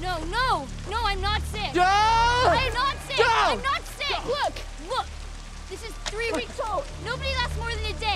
No, no, no, I'm not sick. No! I'm not sick. No! I'm not sick. No! Look, look. This is 3 weeks old. Nobody lasts more than a day.